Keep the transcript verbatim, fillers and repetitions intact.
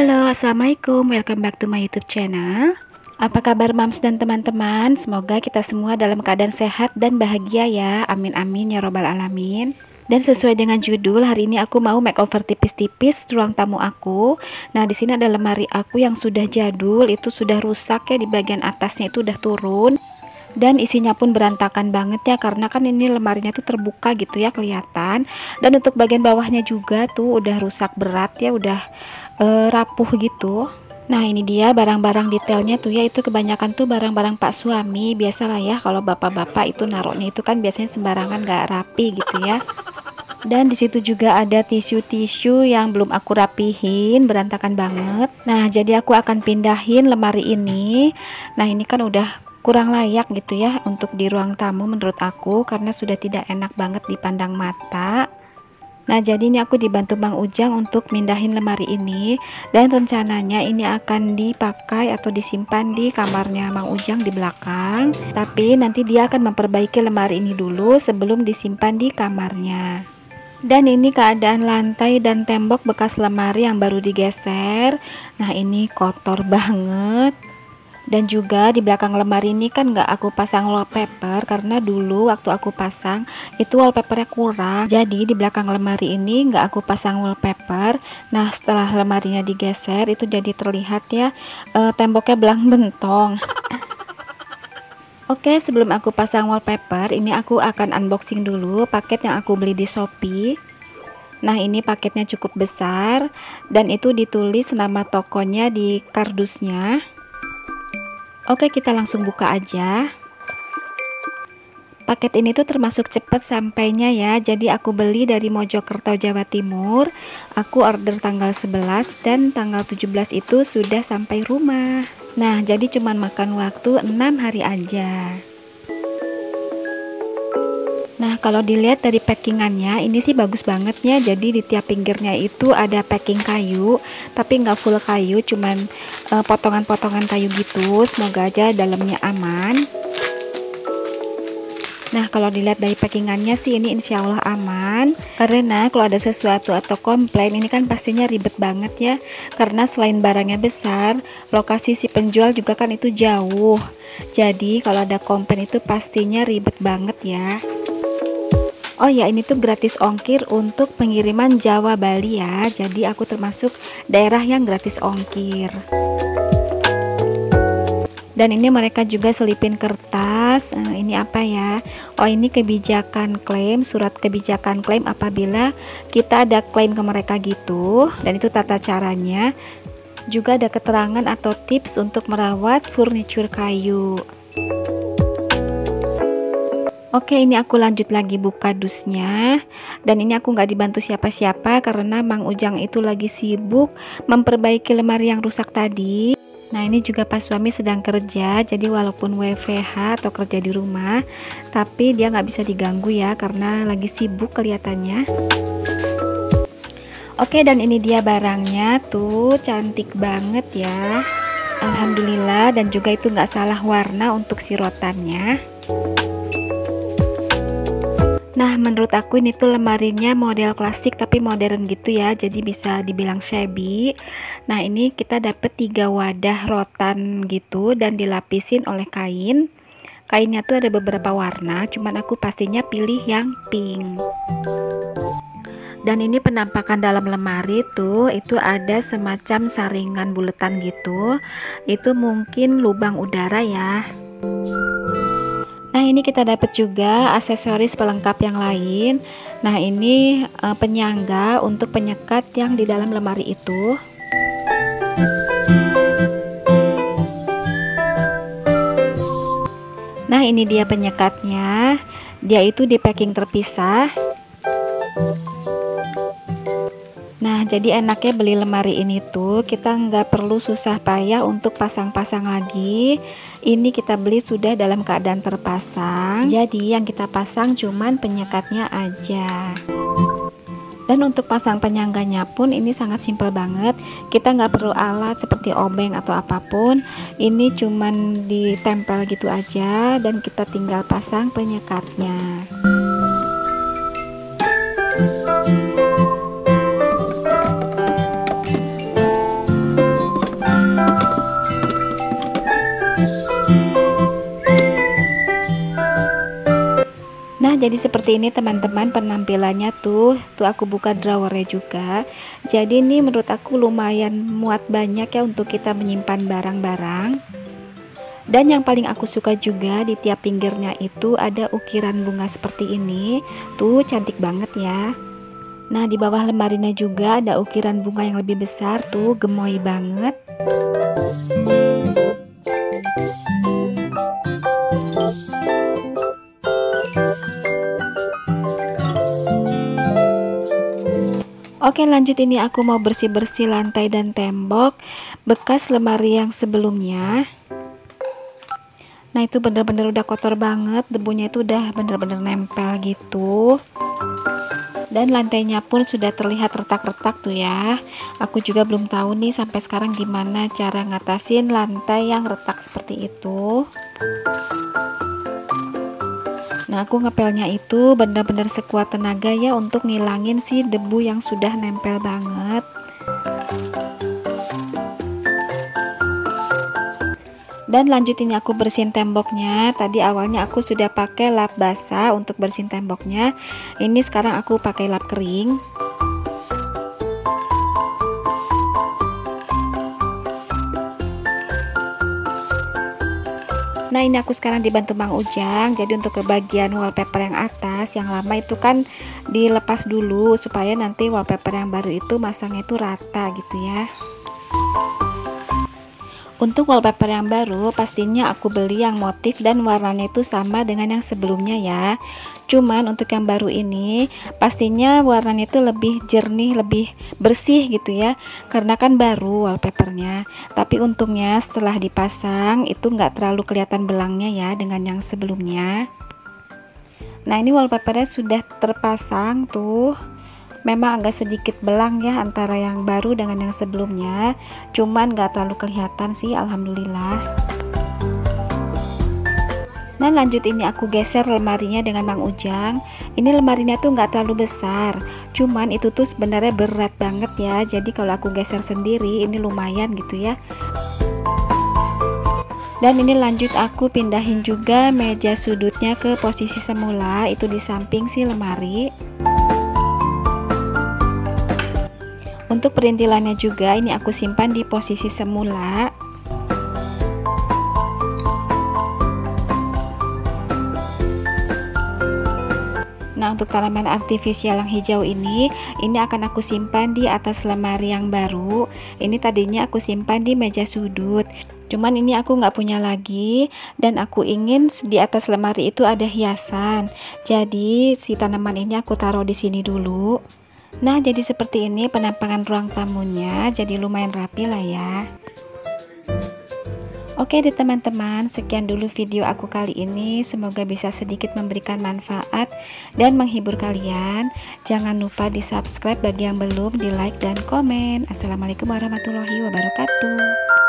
Halo, assalamualaikum, welcome back to my YouTube channel. Apa kabar Moms dan teman-teman? Semoga kita semua dalam keadaan sehat dan bahagia ya. Amin amin ya robbal alamin. Dan sesuai dengan judul, hari ini aku mau makeover tipis-tipis ruang tamu aku. Nah, di sini ada lemari aku yang sudah jadul, itu sudah rusak ya, di bagian atasnya itu udah turun. Dan isinya pun berantakan banget ya, karena kan ini lemarinya tuh terbuka gitu ya, kelihatan. Dan untuk bagian bawahnya juga tuh udah rusak berat ya, udah e, rapuh gitu. Nah, ini dia barang-barang detailnya tuh ya, itu kebanyakan tuh barang-barang pak suami. Biasalah ya, kalau bapak-bapak itu naroknya itu kan biasanya sembarangan, gak rapi gitu ya. Dan disitu juga ada tisu-tisu yang belum aku rapihin, berantakan banget. Nah, jadi aku akan pindahin lemari ini. Nah, ini kan udah kurang layak gitu ya untuk di ruang tamu menurut aku, karena sudah tidak enak banget dipandang mata. Nah, jadi ini aku dibantu Mang Ujang untuk mindahin lemari ini, dan rencananya ini akan dipakai atau disimpan di kamarnya Mang Ujang di belakang, tapi nanti dia akan memperbaiki lemari ini dulu sebelum disimpan di kamarnya. Dan ini keadaan lantai dan tembok bekas lemari yang baru digeser. Nah, ini kotor banget. Dan juga di belakang lemari ini kan nggak aku pasang wallpaper, karena dulu waktu aku pasang itu wallpapernya kurang. Jadi di belakang lemari ini nggak aku pasang wallpaper. Nah, setelah lemarinya digeser itu jadi terlihat ya e, temboknya belang bentong. Oke, sebelum aku pasang wallpaper ini aku akan unboxing dulu paket yang aku beli di Shopee. Nah, ini paketnya cukup besar dan itu ditulis nama tokonya di kardusnya. Oke, kita langsung buka aja. Paket ini tuh termasuk cepat sampainya ya. Jadi aku beli dari Mojokerto, Jawa Timur. Aku order tanggal sebelas dan tanggal tujuh belas itu sudah sampai rumah. Nah, jadi cuman makan waktu enam hari aja. Nah, kalau dilihat dari packingannya ini sih bagus banget ya. Jadi di tiap pinggirnya itu ada packing kayu, tapi nggak full kayu, cuman potongan-potongan kayu gitu. Semoga aja dalamnya aman. Nah, kalau dilihat dari packingannya sih ini insya Allah aman, karena kalau ada sesuatu atau komplain ini kan pastinya ribet banget ya, karena selain barangnya besar, lokasi si penjual juga kan itu jauh. Jadi kalau ada komplain itu pastinya ribet banget ya. Oh ya, ini tuh gratis ongkir untuk pengiriman Jawa Bali ya. Jadi aku termasuk daerah yang gratis ongkir. Dan ini mereka juga selipin kertas. Ini apa ya? Oh, ini kebijakan klaim, surat kebijakan klaim apabila kita ada klaim ke mereka gitu. Dan itu tata caranya. Juga ada keterangan atau tips untuk merawat furniture kayu. Oke, ini aku lanjut lagi buka dusnya. Dan ini aku nggak dibantu siapa-siapa karena Mang Ujang itu lagi sibuk memperbaiki lemari yang rusak tadi. Nah, ini juga pas suami sedang kerja. Jadi walaupun W F H atau kerja di rumah, tapi dia nggak bisa diganggu ya, karena lagi sibuk kelihatannya. Oke, dan ini dia barangnya tuh cantik banget ya, alhamdulillah. Dan juga itu nggak salah warna untuk sirotannya. Nah, menurut aku ini tuh lemarinya model klasik tapi modern gitu ya, jadi bisa dibilang shabby. Nah, ini kita dapat tiga wadah rotan gitu dan dilapisin oleh kain. Kainnya tuh ada beberapa warna, cuman aku pastinya pilih yang pink. Dan ini penampakan dalam lemari tuh, itu ada semacam saringan buletan gitu. Itu mungkin lubang udara ya. Nah, ini kita dapat juga aksesoris pelengkap yang lain. Nah, ini e, penyangga untuk penyekat yang di dalam lemari itu. Nah, ini dia penyekatnya. Dia itu di packing terpisah. Nah, jadi enaknya beli lemari ini tuh kita nggak perlu susah payah untuk pasang-pasang lagi. Ini kita beli sudah dalam keadaan terpasang, jadi yang kita pasang cuman penyekatnya aja. Dan untuk pasang penyangganya pun ini sangat simpel banget, kita nggak perlu alat seperti obeng atau apapun. Ini cuman ditempel gitu aja dan kita tinggal pasang penyekatnya. jadi seperti ini teman-teman penampilannya tuh. Tuh aku buka drawernya juga. Jadi ini menurut aku lumayan muat banyak ya untuk kita menyimpan barang-barang. Dan yang paling aku suka juga di tiap pinggirnya itu ada ukiran bunga seperti ini. Tuh cantik banget ya. Nah di bawah lemarinya juga ada ukiran bunga yang lebih besar tuh, gemoy banget. Oke lanjut, ini aku mau bersih-bersih lantai dan tembok bekas lemari yang sebelumnya. Nah itu bener-bener udah kotor banget, debunya itu udah bener-bener nempel gitu. Dan lantainya pun sudah terlihat retak-retak tuh ya. Aku juga belum tahu nih sampai sekarang gimana cara ngatasin lantai yang retak seperti itu. Nah aku ngepelnya itu benar-benar sekuat tenaga ya untuk ngilangin si debu yang sudah nempel banget. Dan lanjutin aku bersihin temboknya. Tadi awalnya aku sudah pakai lap basah untuk bersihin temboknya. Ini sekarang aku pakai lap kering. Nah ini aku sekarang dibantu Mang Ujang. Jadi untuk ke bagian wallpaper yang atas yang lama itu kan dilepas dulu supaya nanti wallpaper yang baru itu masangnya itu rata gitu ya. Untuk wallpaper yang baru pastinya aku beli yang motif dan warnanya itu sama dengan yang sebelumnya ya. Cuman untuk yang baru ini pastinya warnanya itu lebih jernih, lebih bersih gitu ya, karena kan baru wallpapernya. Tapi untungnya setelah dipasang itu nggak terlalu kelihatan belangnya ya dengan yang sebelumnya. Nah ini wallpapernya sudah terpasang tuh. Memang agak sedikit belang ya antara yang baru dengan yang sebelumnya, cuman gak terlalu kelihatan sih, alhamdulillah. Nah lanjut, ini aku geser lemarinya dengan Mang Ujang. Ini lemarinya tuh gak terlalu besar, cuman itu tuh sebenarnya berat banget ya. Jadi kalau aku geser sendiri ini lumayan gitu ya. Dan ini lanjut aku pindahin juga meja sudutnya ke posisi semula, itu di samping si lemari. Untuk perintilannya juga ini aku simpan di posisi semula. Nah untuk tanaman artifisial yang hijau ini, ini akan aku simpan di atas lemari yang baru. Ini tadinya aku simpan di meja sudut, cuman ini aku nggak punya lagi dan aku ingin di atas lemari itu ada hiasan. Jadi si tanaman ini aku taruh di sini dulu. Nah jadi seperti ini penampilan ruang tamunya, jadi lumayan rapi lah ya. Oke deh teman-teman, sekian dulu video aku kali ini. Semoga bisa sedikit memberikan manfaat dan menghibur kalian. Jangan lupa di subscribe bagi yang belum, di like dan komen. Assalamualaikum warahmatullahi wabarakatuh.